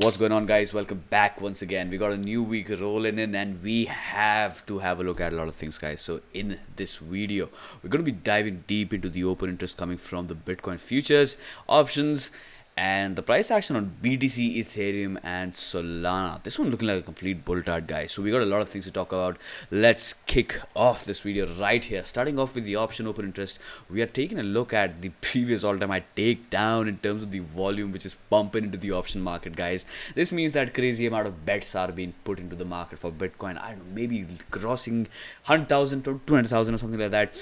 What's going on, guys? Welcome back once again. We got a new week rolling in and we have to have a look at a lot of things, guys. So in this video, we're going to be diving deep into the open interest coming from the Bitcoin futures, options, and the price action on BTC, Ethereum, and Solana. This one looking like a complete bull tart, guys. So we got a lot of things to talk about. Let's kick off this video right here. Starting off with the option open interest, we are taking a look at the previous all-time high takedown in terms of the volume which is pumping into the option market, guys. This means that crazy amount of bets are being put into the market for Bitcoin. I don't know, maybe crossing 100,000 to 200,000 or something like that.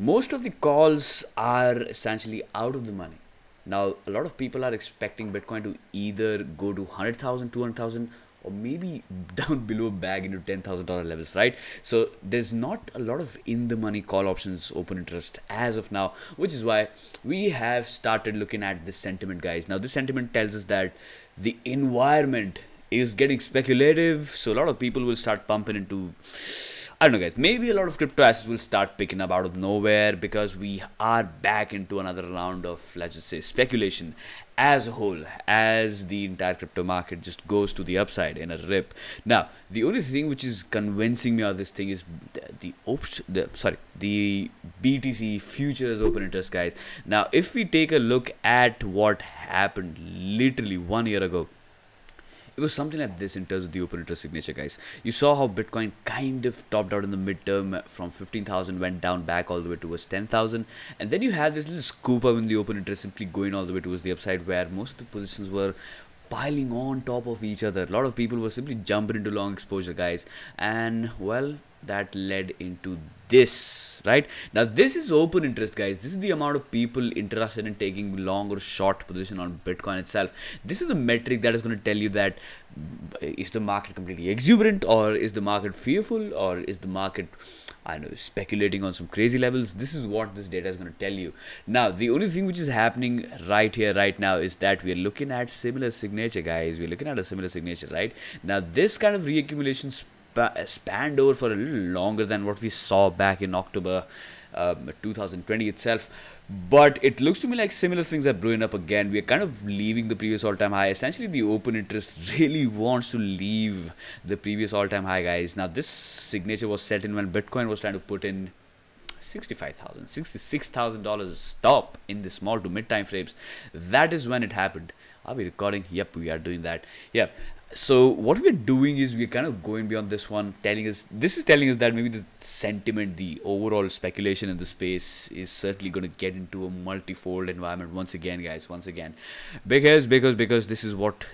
Most of the calls are essentially out of the money. Now, a lot of people are expecting Bitcoin to either go to 100,000, 200,000, or maybe down below bag into $10,000 levels, right? So there's not a lot of in-the-money call options, open interest as of now, which is why we have started looking at this sentiment, guys. Now, this sentiment tells us that the environment is getting speculative, so a lot of people will start pumping into... I don't know, guys, maybe a lot of crypto assets will start picking up out of nowhere because we are back into another round of, let's just say, speculation as a whole, as the entire crypto market just goes to the upside in a rip. Now, the only thing which is convincing me of this thing is the BTC futures open interest, guys. Now, if we take a look at what happened literally 1 year ago, it was something like this in terms of the open interest signature, guys. You saw how Bitcoin kind of topped out in the midterm from 15,000, went down back all the way towards 10,000. And then you had this little scoop up in the open interest, simply going all the way towards the upside where most of the positions were piling on top of each other. A lot of people were simply jumping into long exposure, guys. And, well, that led into this, right? Now, this is open interest, guys. This is the amount of people interested in taking long or short position on Bitcoin itself. This is a metric that is going to tell you that is the market completely exuberant, or is the market fearful, or is the market, I don't know, speculating on some crazy levels. This is what this data is going to tell you. Now, the only thing which is happening right here, right now, is that we are looking at similar signature, guys. We're looking at a similar signature, right? Now, this kind of reaccumulation spanned over for a little longer than what we saw back in October 2020 itself, but it looks to me like similar things are brewing up again. We are kind of leaving the previous all-time high. Essentially, the open interest really wants to leave the previous all-time high, guys. Now, this signature was set in when Bitcoin was trying to put in $65,000, $66,000 a stop in the small to mid time frames. That is when it happened. Are we recording? Yep, we are doing that. Yep. So what we're doing is we're kind of going beyond this one, telling us, this is telling us that maybe the sentiment, the overall speculation in the space is certainly going to get into a multi-fold environment once again, guys, once again, because this is what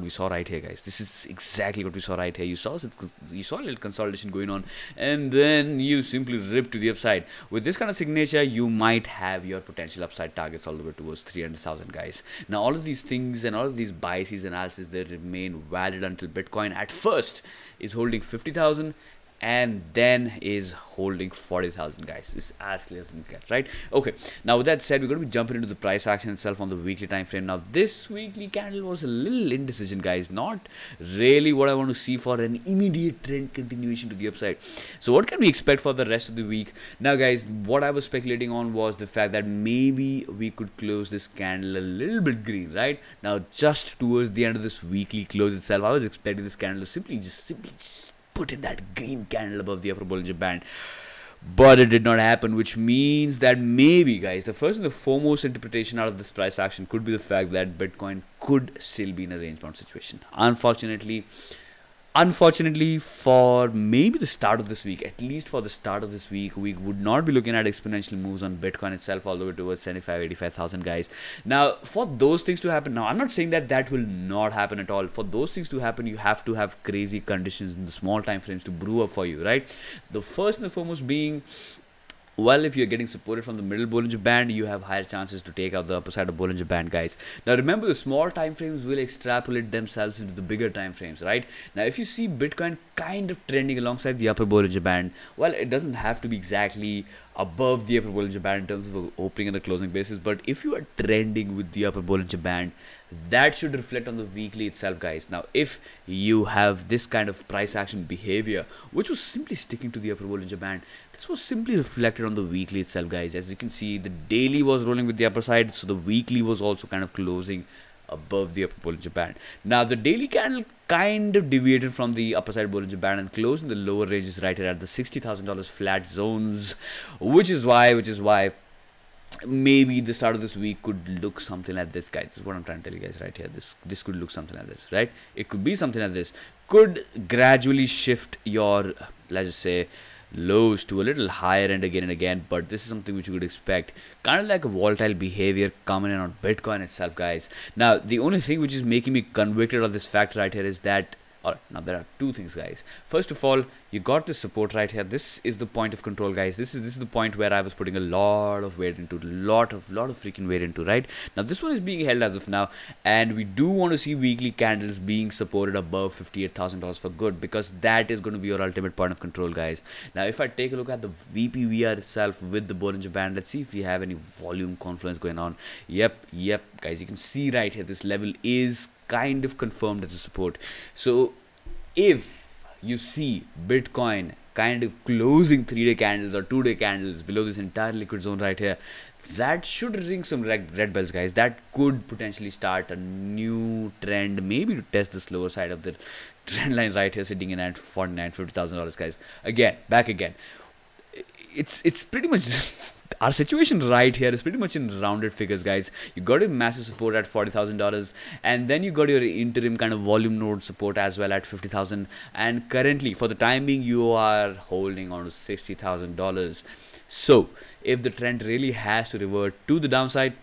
we saw right here, guys. This is exactly what we saw right here. You saw a little consolidation going on, and then you simply rip to the upside. With this kind of signature, you might have your potential upside targets all the way towards 300,000, guys. Now, all of these things and all of these biases and analysis, they remain valid until Bitcoin at first is holding 50,000 and then is holding 40,000, guys. It's as clear as it gets, right? Okay, now with that said, we're going to be jumping into the price action itself on the weekly time frame. Now, this weekly candle was a little indecision, guys. Not really what I want to see for an immediate trend continuation to the upside. So what can we expect for the rest of the week? Now, guys, what I was speculating on was the fact that maybe we could close this candle a little bit green, right? Now, just towards the end of this weekly close itself, I was expecting this candle to simply put in that green candle above the upper Bollinger Band, but it did not happen, which means that maybe, guys, the first and the foremost interpretation out of this price action could be the fact that Bitcoin could still be in a range bound situation. Unfortunately, for maybe the start of this week, at least for the start of this week, we would not be looking at exponential moves on Bitcoin itself all the way towards 75,000, 85,000, guys. Now, for those things to happen, now I'm not saying that that will not happen at all. For those things to happen, you have to have crazy conditions in the small time frames to brew up for you, right? The first and the foremost being, well, if you're getting supported from the middle Bollinger Band, you have higher chances to take out the upper side of Bollinger Band, guys. Now, remember, the small time frames will extrapolate themselves into the bigger time frames, right? Now, if you see Bitcoin kind of trending alongside the upper Bollinger Band, well, it doesn't have to be exactly above the upper Bollinger Band in terms of opening and the closing basis, but if you are trending with the upper Bollinger Band, that should reflect on the weekly itself, guys. Now, if you have this kind of price action behavior, which was simply sticking to the upper Bollinger Band, this was simply reflected on the weekly itself, guys. As you can see, the daily was rolling with the upper side, so the weekly was also kind of closing above the upper Bollinger Band. Now the daily candle kind of deviated from the upper side Bollinger Band and closed in the lower ranges right here at the $60,000 flat zones, which is why maybe the start of this week could look something like this, guys. This is what I'm trying to tell you guys right here. This could look something like this, right? It could be something like this. Could gradually shift your, let's just say, lows to a little higher end again and again, but this is something which you could expect, kind of like a volatile behavior coming in on Bitcoin itself, guys. Now the only thing which is making me convicted of this fact right here is that, or now there are two things, guys. First of all, you got this support right here. This is the point of control, guys. This is the point where I was putting a lot of weight into, lot of freaking weight into, right? Now this one is being held as of now, and we do want to see weekly candles being supported above $58,000 for good, because that is going to be your ultimate point of control, guys. Now if I take a look at the VPVR itself with the Bollinger Band, let's see if we have any volume confluence going on. Yep, guys, you can see right here this level is kind of confirmed as a support. So if you see Bitcoin kind of closing 3-day candles or 2-day candles below this entire liquid zone right here, that should ring some red bells, guys. That could potentially start a new trend, maybe to test the slower side of the trend line right here, sitting in at $49,000-$50,000, guys. Again, it's pretty much our situation right here is pretty much in rounded figures, guys. You got a massive support at $40,000, and then you got your interim kind of volume node support as well at $50,000, and currently for the time being you are holding on to $60,000. So if the trend really has to revert to the downside,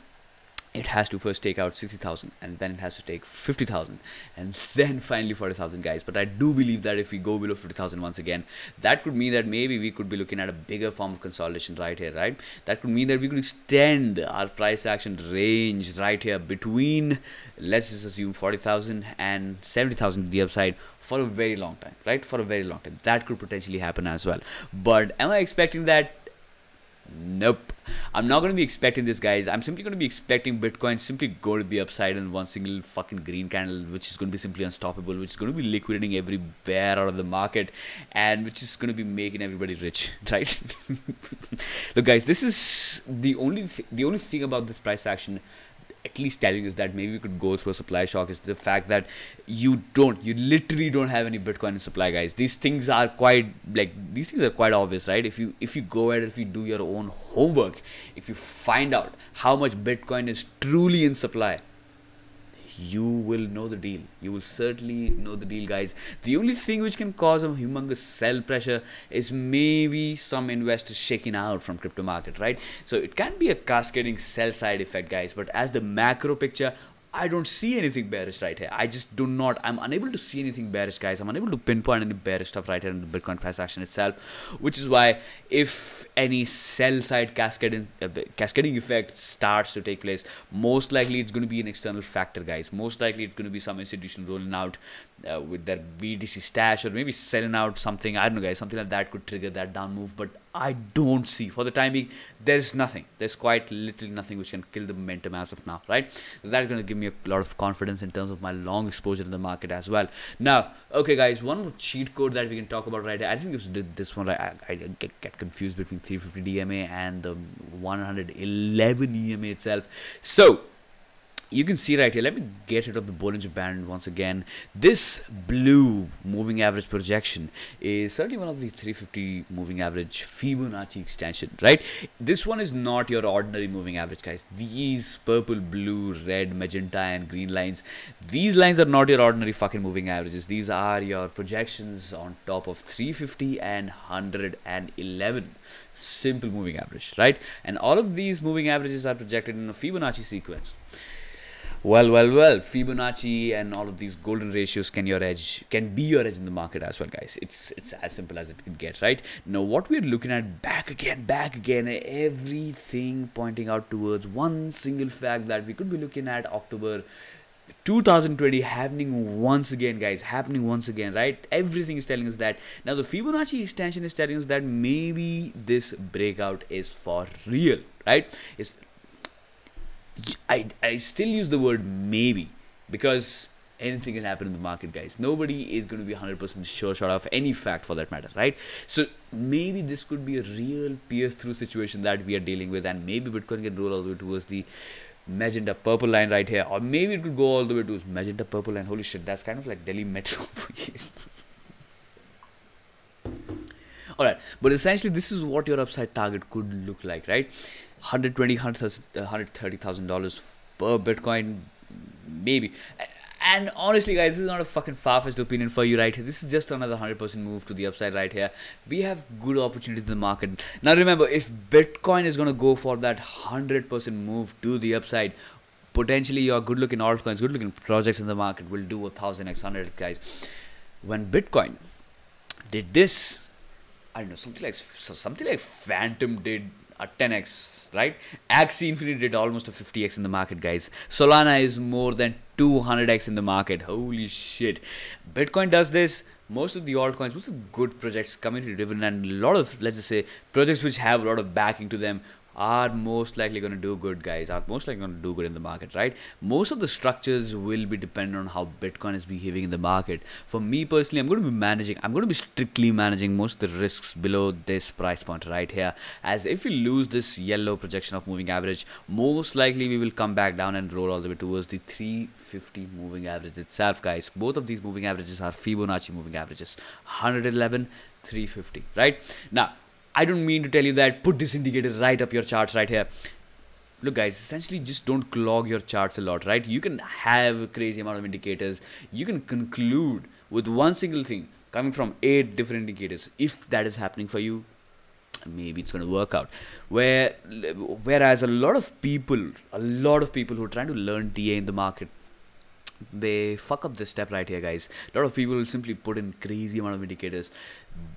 it has to first take out $60,000, and then it has to take $50,000, and then finally $40,000, guys. But I do believe that if we go below $50,000 once again, that could mean that maybe we could be looking at a bigger form of consolidation right here, right? That could mean that we could extend our price action range right here between, let's just assume, $40,000 and $70,000 to the upside for a very long time, right? For a very long time. That could potentially happen as well. But am I expecting that? Nope, I'm not going to be expecting this, guys. I'm simply going to be expecting Bitcoin simply go to the upside in one single fucking green candle, which is going to be simply unstoppable, which is going to be liquidating every bear out of the market, and which is going to be making everybody rich, right? Look, guys, this is the only thing about this price action, at least telling us that maybe we could go through a supply shock, is the fact that you literally don't have any Bitcoin in supply, guys. These things are quite obvious, right? If you go ahead, if you do your own homework, if you find out how much Bitcoin is truly in supply, you will know the deal. You will certainly know the deal, guys. The only thing which can cause a humongous sell pressure is maybe some investors shaking out from crypto market, right? So it can be a cascading sell side effect, guys. But as the macro picture, I don't see anything bearish right here. I just do not. I'm unable to see anything bearish, guys. I'm unable to pinpoint any bearish stuff right here in the Bitcoin price action itself, which is why if any sell side cascading effect starts to take place, most likely it's going to be an external factor, guys. Most likely it's going to be some institution rolling out with their BTC stash, or maybe selling out something. I don't know, guys. Something like that could trigger that down move, but I don't see, for the time being, there's nothing. There's quite literally nothing which can kill the momentum as of now, right? So that's going to give me a lot of confidence in terms of my long exposure in the market as well. Now, okay, guys, one more cheat code that we can talk about right here. I think this one, right? I get confused between 350 DMA and the 111 EMA itself. So you can see right here, let me get rid of the Bollinger Band once again. This blue moving average projection is certainly one of the 350 moving average Fibonacci extension, right? This one is not your ordinary moving average, guys. These purple, blue, red, magenta and green lines, these lines are not your ordinary fucking moving averages. These are your projections on top of 350 and 111 simple moving average, right? And all of these moving averages are projected in a Fibonacci sequence. Well, Fibonacci and all of these golden ratios can be your edge in the market as well, guys. It's as simple as it can get, right? Now what we're looking at, back again, everything pointing out towards one single fact, that we could be looking at October 2020 happening once again, right? Everything is telling us that. Now the Fibonacci extension is telling us that maybe this breakout is for real, right? It's, I still use the word maybe, because anything can happen in the market, guys. Nobody is going to be 100% sure of any fact, for that matter, right? So maybe this could be a real pierce through situation that we are dealing with, and maybe Bitcoin can roll all the way towards the magenta purple line right here, or maybe it could go all the way to magenta purple line. Holy shit, that's kind of like Delhi metro. Alright, but essentially this is what your upside target could look like, right? $120,000 per Bitcoin, maybe. And honestly guys, this is not a fucking far-fetched opinion for you right here. This is just another 100% move to the upside right here. We have good opportunities in the market. Now remember, if Bitcoin is going to go for that 100% move to the upside, potentially your good looking altcoins, good looking projects in the market will do 1000x100, guys. When Bitcoin did this, I don't know, something like Phantom did a 10x, right? Axie Infinity did almost a 50x in the market, guys. Solana is more than 200x in the market. Holy shit. Bitcoin does this. Most of the altcoins, most of good projects, community driven, and a lot of, let's just say, projects which have a lot of backing to them are most likely going to do good, guys. Are most likely going to do good in the market, right? Most of the structures will be dependent on how Bitcoin is behaving in the market. For me personally, I'm going to be strictly managing most of the risks below this price point right here, as if we lose this yellow projection of moving average, most likely we will come back down and roll all the way towards the 350 moving average itself, guys. Both of these moving averages are Fibonacci moving averages, 111, 350, right? Now, I don't mean to tell you that put this indicator right up your charts right here. Look guys, essentially just don't clog your charts a lot, right? You can have a crazy amount of indicators. You can conclude with one single thing coming from 8 different indicators. If that is happening for you, maybe it's going to work out. Whereas a lot of people who are trying to learn DA in the market, they fuck up this step right here, guys. A lot of people will simply put in crazy amount of indicators.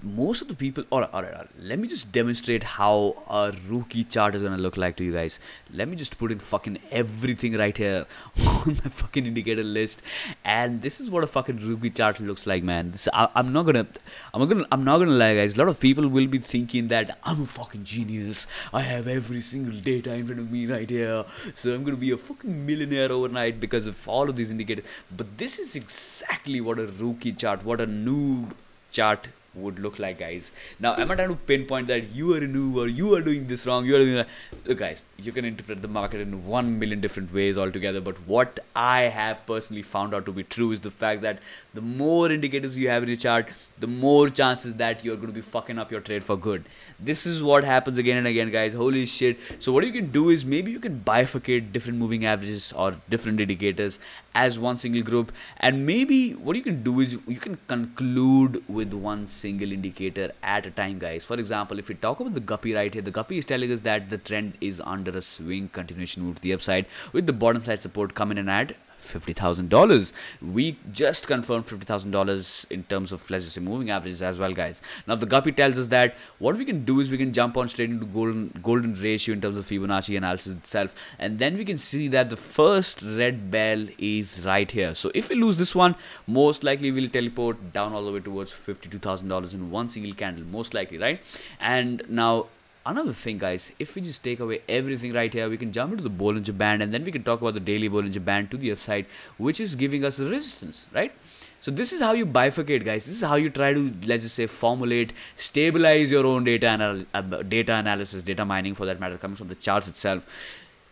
Most of the people, all right, let me just demonstrate how a rookie chart is going to look like to you guys. Let me just put in fucking everything right here on my fucking indicator list, and this is what a fucking rookie chart looks like, man. This, I'm not gonna lie, guys. A lot of people will be thinking that I'm a fucking genius, I have every single data in front of me right here, so I'm gonna be a fucking millionaire overnight because of all of these indicators. But this is exactly what a rookie chart, what a noob chart would look like, guys. Now, I'm not trying to pinpoint that you are a noob or you are doing this wrong, you are doing that. Look guys, you can interpret the market in 1,000,000 different ways altogether, but what I have personally found out to be true is the fact that the more indicators you have in your chart, the more chances that you're going to be fucking up your trade for good. This is what happens again and again, guys. Holy shit. So what you can do is maybe you can bifurcate different moving averages or different indicators as one single group, and maybe what you can do is you can conclude with one single indicator at a time, guys. For example, if we talk about the guppy right here, the guppy is telling us that the trend is under a swing continuation move to the upside with the bottom side support coming in at $50,000. We just confirmed $50,000 in terms of, let's say, moving averages as well, guys. Now the guppy tells us that what we can do is we can jump on straight into golden ratio in terms of Fibonacci analysis itself, and then we can see that the first red bell is right here. So if we lose this one, most likely we'll teleport down all the way towards $52,000 in one single candle, most likely, right? And now another thing, guys, if we just take away everything right here, we can jump into the Bollinger Band, and then we can talk about the daily Bollinger Band to the upside, which is giving us a resistance, right? So this is how you bifurcate, guys. This is how you try to, let's just say, formulate, stabilize your own data analysis, data mining for that matter, coming from the charts itself.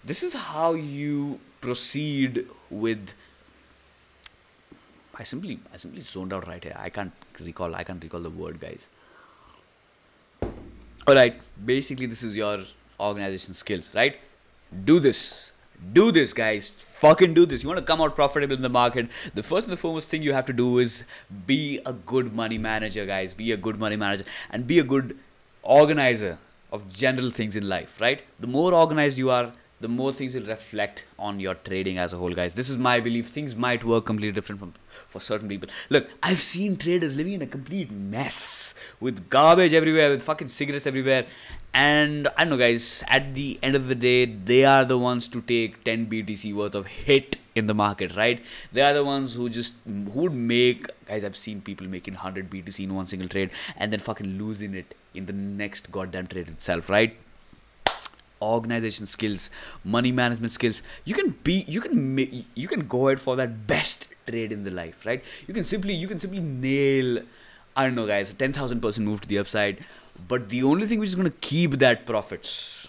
This is how you proceed with... I simply zoned out right here. I can't recall the word, guys. Alright, basically this is your organization skills, right? Do this, guys. Fucking do this. You want to come out profitable in the market, the first and the foremost thing you have to do is be a good money manager, guys. Be a good money manager and be a good organizer of general things in life, right? The more organized you are, the more things will reflect on your trading as a whole, guys. This is my belief. Things might work completely different for certain people. Look, I've seen traders living in a complete mess with garbage everywhere, with fucking cigarettes everywhere. And I don't know, guys, at the end of the day, they are the ones to take 10 BTC worth of hit in the market, right? They are the ones who would make, guys, I've seen people making 100 BTC in one single trade and then fucking losing it in the next goddamn trade itself, right? Organization skills, money management skills. You can go ahead for that best trade in the life, right? You can simply nail, I don't know, guys, a 10,000% move to the upside. But the only thing which is going to keep that profits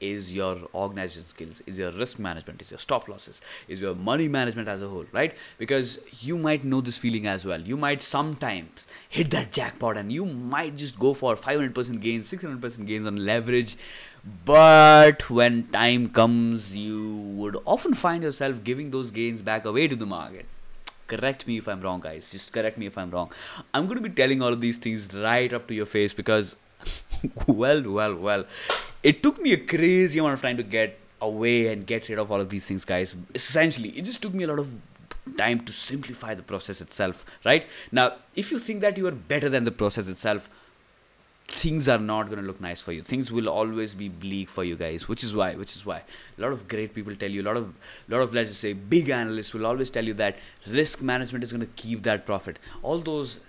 is your organization skills, is your risk management, is your stop losses, is your money management as a whole, right? Because you might know this feeling as well. You might sometimes hit that jackpot and you might just go for 500% gains, 600% gains on leverage. But when time comes, you would often find yourself giving those gains back away to the market. Correct me if I'm wrong, guys. Just correct me if I'm wrong. I'm going to be telling all of these things right up to your face because, well, it took me a crazy amount of time to get away and get rid of all of these things, guys. Essentially, it just took me a lot of time to simplify the process itself, right? Now, if you think that you are better than the process itself, things are not going to look nice for you. Things will always be bleak for you guys, which is why a lot of great people tell you, a lot of let's just say big analysts will always tell you that risk management is going to keep that profit. All those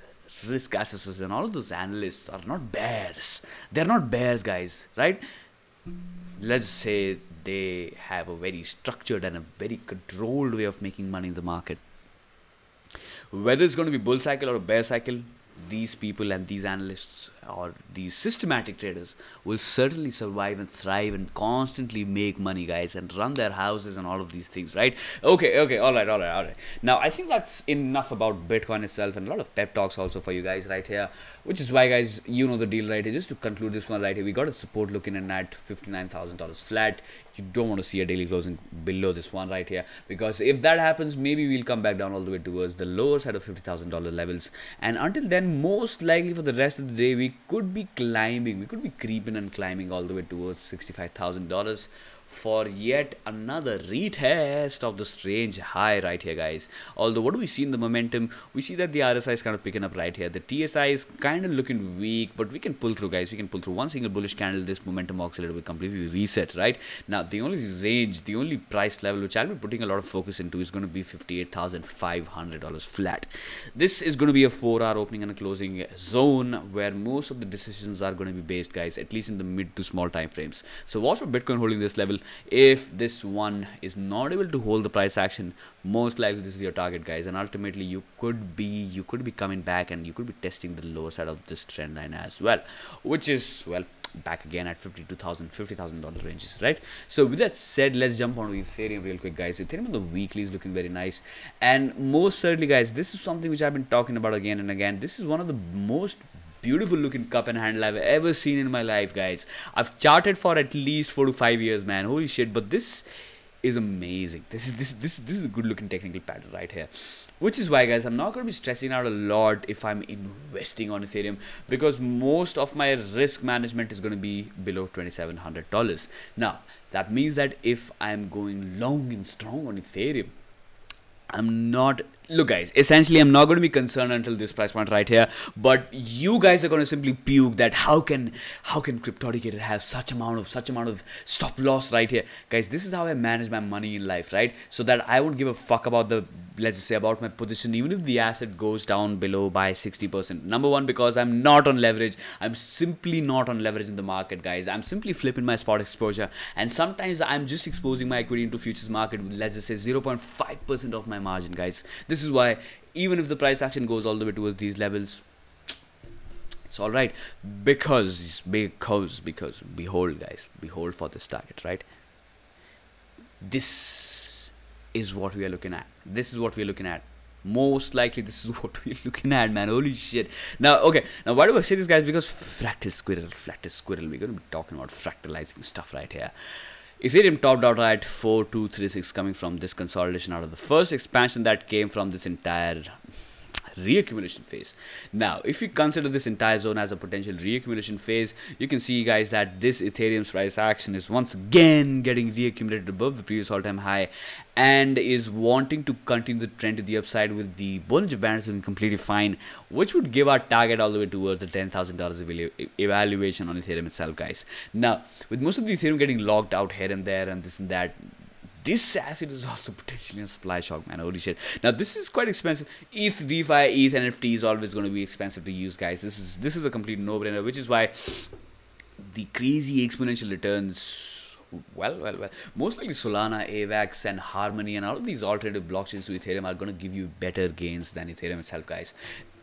risk assessors and all of those analysts are not bears. They're not bears, guys, right? Let's say they have a very structured and a very controlled way of making money in the market. Whether it's going to be bull cycle or a bear cycle, these people and these analysts or these systematic traders will certainly survive and thrive and constantly make money, guys, and run their houses and all of these things, right? Okay, all right. Now, I think that's enough about Bitcoin itself and a lot of pep talks also for you guys right here, which is why, guys, you know the deal right here. Just to conclude this one right here, we got a support looking in at $59,000 flat. You don't want to see a daily closing below this one right here, because if that happens, maybe we'll come back down all the way towards the lower side of $50,000 levels. And until then, most likely for the rest of the day, we could be climbing, we could be creeping and climbing all the way towards $65,000 for yet another retest of the strange high right here, guys. Although, what do we see in the momentum? We see that the RSI is kind of picking up right here. The TSI is kind of looking weak, but we can pull through, guys. We can pull through one single bullish candle. This momentum oscillator will completely reset, right? Now, the only range, the only price level which I'll be putting a lot of focus into is going to be $58,500 flat. This is going to be a 4-hour opening and a closing zone where most of the decisions are going to be based, guys, at least in the mid to small time frames. So watch for Bitcoin holding this level. If this one is not able to hold the price action, most likely this is your target, guys, and ultimately you could be coming back and you could be testing the lower side of this trend line as well, which is, well, back again at $50,000 ranges, right? So with that said, let's jump on to Ethereum real quick, guys. Ethereum on the weekly is looking very nice, and most certainly, guys, this is something which I've been talking about again and again. This is one of the most beautiful looking cup and handle I've ever seen in my life, guys. I've charted for at least 4 to 5 years, man. Holy shit! But this is amazing. This is a good looking technical pattern right here, which is why, guys, I'm not going to be stressing out a lot if I'm investing on Ethereum, because most of my risk management is going to be below $2,700. Now, that means that if I'm going long and strong on Ethereum, I'm not, look, guys, essentially I'm not going to be concerned until this price point right here, but you guys are going to simply puke that how can Cryptodicator has such amount of stop loss right here, guys. This is how I manage my money in life, right? So that I won't give a fuck about the, let's just say, about my position, even if the asset goes down below by 60%. Number one, because I'm not on leverage. I'm simply not on leverage in the market, guys. I'm simply flipping my spot exposure, and sometimes I'm just exposing my equity into futures market with, let's just say, 0.5% of my margin, guys. This is why, even if the price action goes all the way towards these levels, it's all right, because behold, guys, behold for this target, right? This is what we are looking at. This is what we are looking at. Most likely, this is what we're looking at, man. Holy shit. Now, okay. Now, why do I say this, guys? Because fractal squirrel. We're going to be talking about fractalizing stuff right here. Ethereum topped out at 4,236 coming from this consolidation out of the first expansion that came from this entire reaccumulation phase. Now, if you consider this entire zone as a potential reaccumulation phase, you can see, guys, that this Ethereum's price action is once again getting reaccumulated above the previous all-time high and is wanting to continue the trend to the upside with the Bollinger Bands and completely fine, which would give our target all the way towards the $10,000 evaluation on Ethereum itself, guys. Now, with most of the Ethereum getting locked out here and there and this and that, this asset is also potentially a supply shock, man. Holy shit. Now, this is quite expensive. ETH, DeFi, ETH, NFT is always going to be expensive to use, guys. This is a complete no-brainer, which is why the crazy exponential returns well. Most likely Solana, AVAX, and Harmony and all of these alternative blockchains to Ethereum are going to give you better gains than Ethereum itself, guys.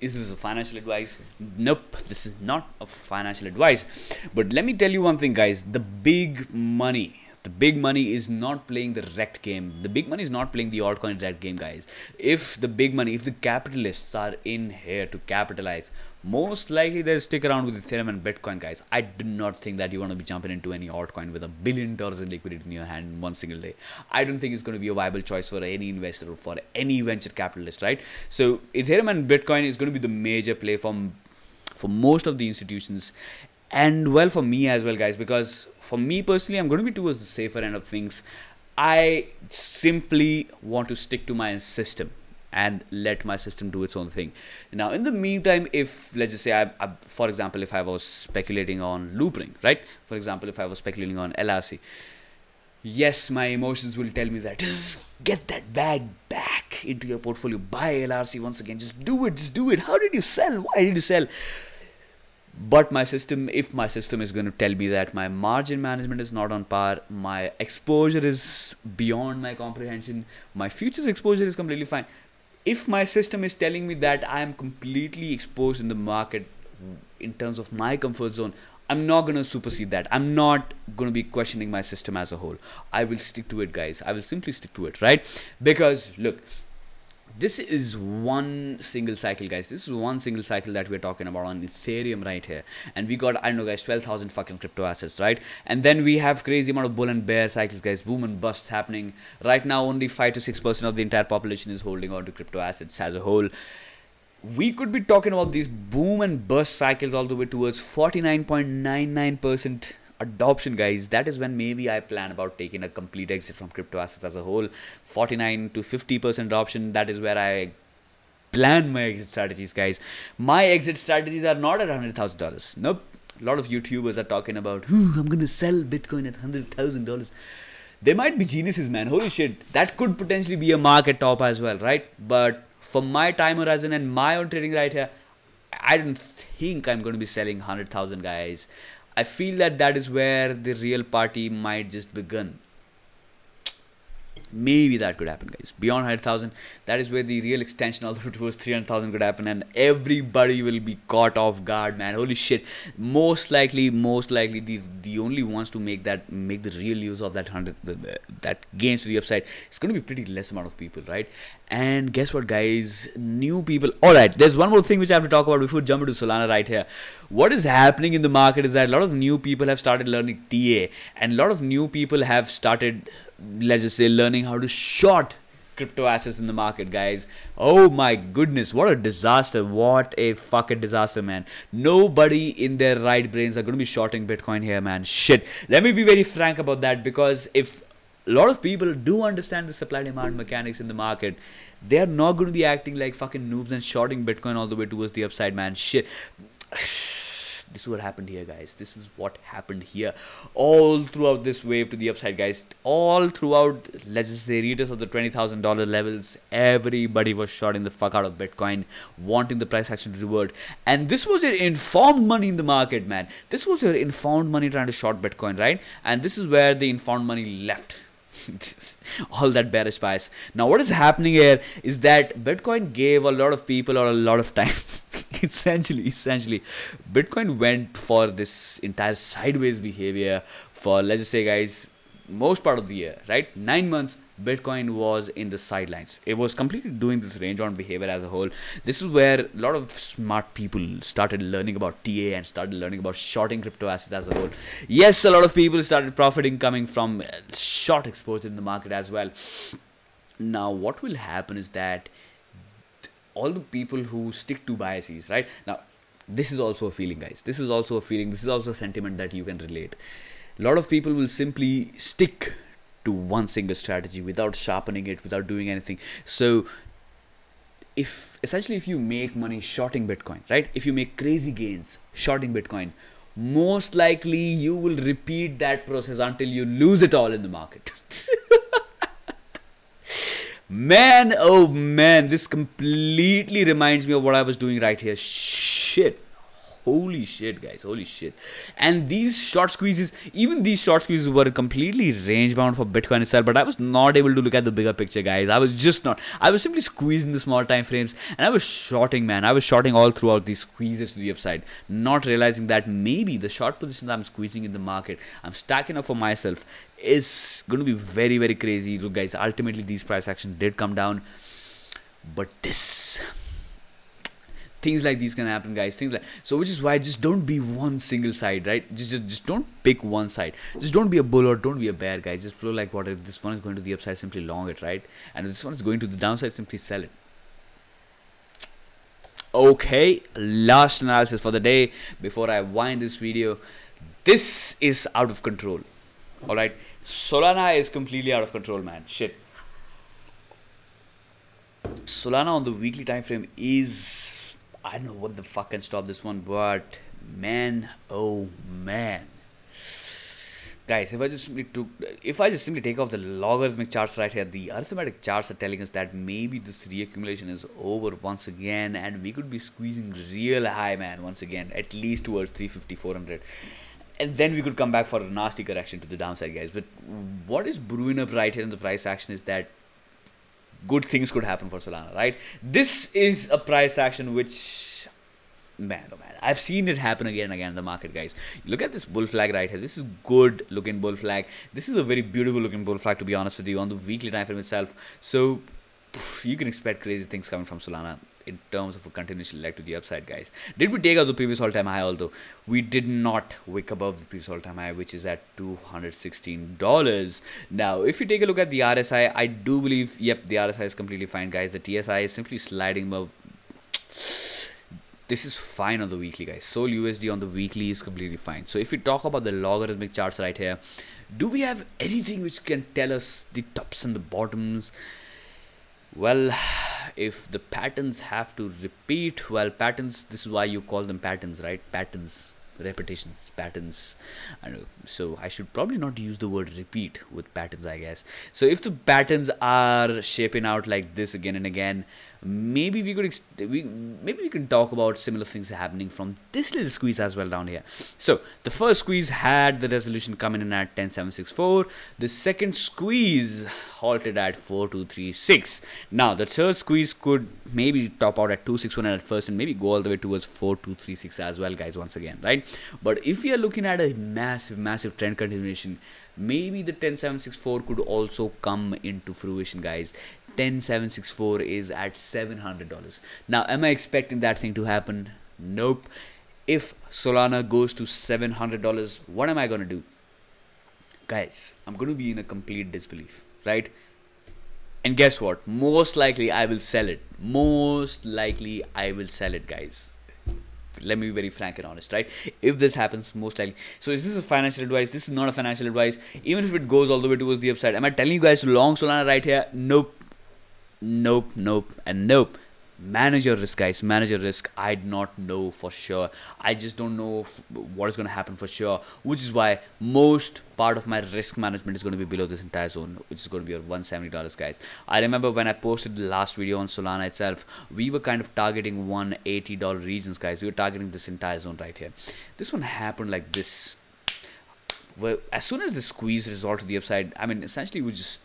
Is this a financial advice? Nope, this is not a financial advice. But let me tell you one thing, guys. The big money is not playing the rect game. The big money is not playing the altcoin rect game, guys. If the big money, if the capitalists are in here to capitalize, most likely they'll stick around with Ethereum and Bitcoin, guys. I do not think that you want to be jumping into any altcoin with $1 billion in liquidity in your hand in one single day. I don't think it's going to be a viable choice for any investor or for any venture capitalist, right? So Ethereum and Bitcoin is going to be the major play for most of the institutions. And well, for me as well, guys, because for me personally, I'm going to be towards the safer end of things. I simply want to stick to my system and let my system do its own thing. Now, in the meantime, if let's just say, for example, if I was speculating on loopring, right? For example, if I was speculating on LRC, yes, my emotions will tell me that get that bag back into your portfolio, buy LRC once again, just do it. How did you sell? Why did you sell? But my system, if my system is going to tell me that my margin management is not on par, my exposure is beyond my comprehension, my futures exposure is completely fine. If my system is telling me that I am completely exposed in the market in terms of my comfort zone, I'm not going to supersede that. I'm not going to be questioning my system as a whole. I will stick to it, guys. I will simply stick to it, right? Because look, this is one single cycle, guys. This is one single cycle that we're talking about on Ethereum right here. And we got, I don't know, guys, 12,000 fucking crypto assets, right? And then we have crazy amount of bull and bear cycles, guys. Boom and busts happening. Right now, only 5 to 6% of the entire population is holding on to crypto assets as a whole. We could be talking about these boom and bust cycles all the way towards 49.99% adoption, guys. That is when maybe I plan about taking a complete exit from crypto assets as a whole. 49 to 50% adoption, that is where I plan my exit strategies, guys. My exit strategies are not at $100,000. Nope. A lot of YouTubers are talking about, I'm gonna sell Bitcoin at $100,000. They might be geniuses, man. Holy shit, that could potentially be a market top as well, right? But for my time horizon and my own trading right here, I don't think I'm gonna be selling 100,000, guys. I feel that is where the real party might just begin. Maybe that could happen, guys. Beyond 100,000, that is where the real extension all the way towards 300,000 could happen, and everybody will be caught off guard, man. Holy shit. Most likely, the only ones to make the real use of that gains to the upside, it's going to be pretty less amount of people, right? And guess what, guys? New people. All right, there's one more thing which I have to talk about before jumping to Solana right here. What is happening in the market is that a lot of new people have started learning TA, and a lot of new people have started, let's just say, learning how to short crypto assets in the market, guys. Oh my goodness, what a disaster. What a fucking disaster, man. Nobody in their right brains are going to be shorting Bitcoin here, man. Shit. Let me be very frank about that, because if a lot of people do understand the supply-demand mechanics in the market, they are not going to be acting like fucking noobs and shorting Bitcoin all the way towards the upside, man. Shit. This is what happened here, guys. This is what happened here. All throughout this wave to the upside, guys. All throughout, let's just say, readers of the $20,000 levels, everybody was shorting the fuck out of Bitcoin, wanting the price action to revert. And this was your informed money in the market, man. This was your informed money trying to short Bitcoin, right? And this is where the informed money left. All that bearish bias. Now, what is happening here is that Bitcoin gave a lot of people or a lot of time. Essentially, Bitcoin went for this entire sideways behavior for, let's just say, guys, most part of the year, right? 9 months, Bitcoin was in the sidelines. It was completely doing this range-bound behavior as a whole. This is where a lot of smart people started learning about TA and started learning about shorting crypto assets as a whole. Yes, a lot of people started profiting coming from short exposure in the market as well. Now, what will happen is that all the people who stick to biases, right? Now, this is also a feeling, guys. This is also a feeling. This is also a sentiment that you can relate. A lot of people will simply stick to one single strategy without sharpening it, without doing anything. So if you make money shorting Bitcoin, right? If you make crazy gains shorting Bitcoin, most likely you will repeat that process until you lose it all in the market. Man, oh man, this completely reminds me of what I was doing right here. Shit. Holy shit, guys, holy shit. And these short squeezes, even these short squeezes were completely range bound for Bitcoin itself, but I was not able to look at the bigger picture, guys. I was just not. I was simply squeezing the small time frames, and I was shorting, man. I was shorting all throughout these squeezes to the upside, not realizing that maybe the short positions I'm squeezing in the market, I'm stacking up for myself, is going to be very, very crazy. Look, guys, ultimately these price action did come down, but this... things like these can happen, guys. Things like so, which is why just don't be one single side, right? Just don't pick one side. Just don't be a bull or don't be a bear, guys. Just flow like water. If this one is going to the upside, simply long it, right? And if this one is going to the downside, simply sell it. Okay, last analysis for the day before I wind this video. This is out of control. All right, Solana is completely out of control, man. Shit. Solana on the weekly time frame is, I don't know what the fuck can stop this one, but man, oh man, guys, if I just simply take off the logarithmic charts right here, the arithmetic charts are telling us that maybe this reaccumulation is over once again, and we could be squeezing real high, man, once again, at least towards 350, 400. And then we could come back for a nasty correction to the downside, guys. But what is brewing up right here in the price action is that good things could happen for Solana, right? This is a price action which, man, oh man, I've seen it happen again and again in the market, guys. Look at this bull flag right here. This is good looking bull flag. This is a very beautiful looking bull flag, to be honest with you, on the weekly time frame itself. So you can expect crazy things coming from Solana in terms of a continuation leg to the upside, guys. Did we take out the previous all-time high? Although we did not wick above the previous all-time high, which is at $216. Now, if you take a look at the RSI, I do believe, yep, the RSI is completely fine, guys. The TSI is simply sliding above. This is fine on the weekly, guys. Sol USD on the weekly is completely fine. So if you talk about the logarithmic charts right here, do we have anything which can tell us the tops and the bottoms? Well, if the patterns have to repeat, well, patterns, this is why you call them patterns, right? Patterns, repetitions, patterns. I don't know. So I should probably not use the word repeat with patterns, I guess. So if the patterns are shaping out like this again and again, maybe we could, maybe we can talk about similar things happening from this little squeeze as well down here. So the first squeeze had the resolution coming in at 10.764. The second squeeze halted at 4.236. Now the third squeeze could maybe top out at 2.61 at first and maybe go all the way towards 4.236 as well, guys, once again, right? But if you are looking at a massive, massive trend continuation, maybe the 10.764 could also come into fruition, guys. 10.764 is at $700. Now, am I expecting that thing to happen? Nope. If Solana goes to $700, what am I going to do? Guys, I'm going to be in a complete disbelief, right? And guess what? Most likely, I will sell it. Most likely, I will sell it, guys. Let me be very frank and honest, right? If this happens, most likely. So is this a financial advice? This is not a financial advice. Even if it goes all the way towards the upside, am I telling you guys to long Solana right here? Nope. Nope, nope, and nope. Manage your risk, guys. Manage your risk. I do not know for sure. I just don't know what is going to happen for sure, which is why most part of my risk management is going to be below this entire zone, which is going to be at $170, guys. I remember when I posted the last video on Solana itself, we were kind of targeting $180 regions, guys. We were targeting this entire zone right here. This one happened like this. Well, as soon as the squeeze resolved to the upside, I mean, essentially we just...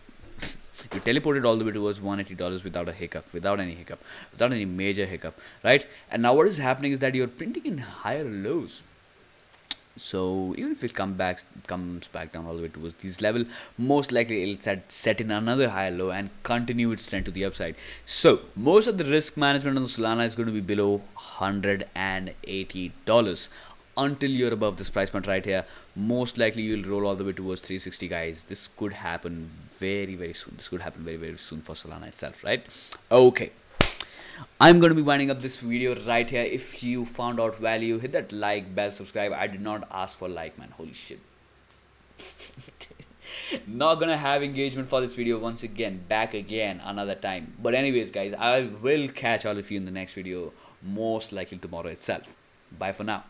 you teleported all the way towards $180 without a hiccup, without any hiccup, without any major hiccup, right? And now what is happening is that you're printing in higher lows. So even if it comes back down all the way towards this level, most likely it'll set in another higher low and continue its trend to the upside. So most of the risk management on Solana is going to be below $180. Until you're above this price point right here, most likely you'll roll all the way towards 360, guys. This could happen very, very soon. This could happen very, very soon for Solana itself, right? Okay. I'm going to be winding up this video right here. If you found out value, hit that like, bell, subscribe. I did not ask for like, man. Holy shit. Not gonna have engagement for this video once again. Back again another time. But anyways, guys, I will catch all of you in the next video, most likely tomorrow itself. Bye for now.